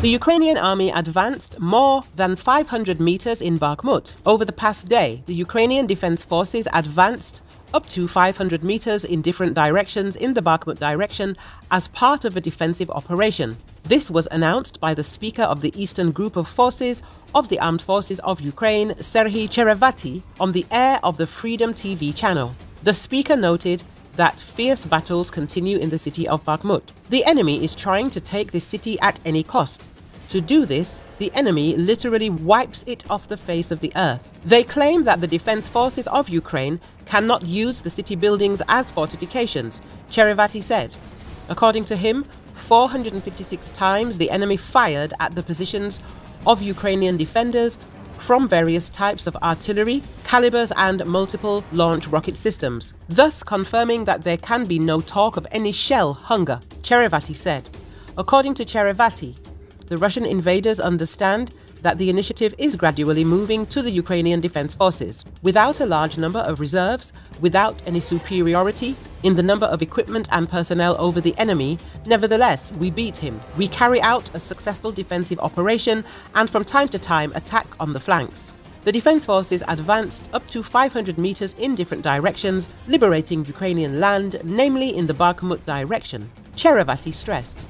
The Ukrainian army advanced more than 500 meters in Bakhmut. Over the past day, the Ukrainian Defense Forces advanced up to 500 meters in different directions in the Bakhmut direction as part of a defensive operation. This was announced by the Speaker of the Eastern Group of Forces of the Armed Forces of Ukraine, Serhii Cherevati, on the air of the Freedom TV channel. The Speaker noted that fierce battles continue in the city of Bakhmut. The enemy is trying to take the city at any cost. To do this, the enemy literally wipes it off the face of the earth. They claim that the defense forces of Ukraine cannot use the city buildings as fortifications, Cherevati said. According to him, 456 times the enemy fired at the positions of Ukrainian defenders from various types of artillery, calibers and multiple launch rocket systems, thus confirming that there can be no talk of any shell hunger, Cherevati said. According to Cherevati, the Russian invaders understand that the initiative is gradually moving to the Ukrainian defense forces. Without a large number of reserves, without any superiority in the number of equipment and personnel over the enemy, nevertheless, we beat him. We carry out a successful defensive operation and from time to time attack on the flanks. The defense forces advanced up to 500 meters in different directions, liberating Ukrainian land, namely in the Bakhmut direction, Cherevati stressed.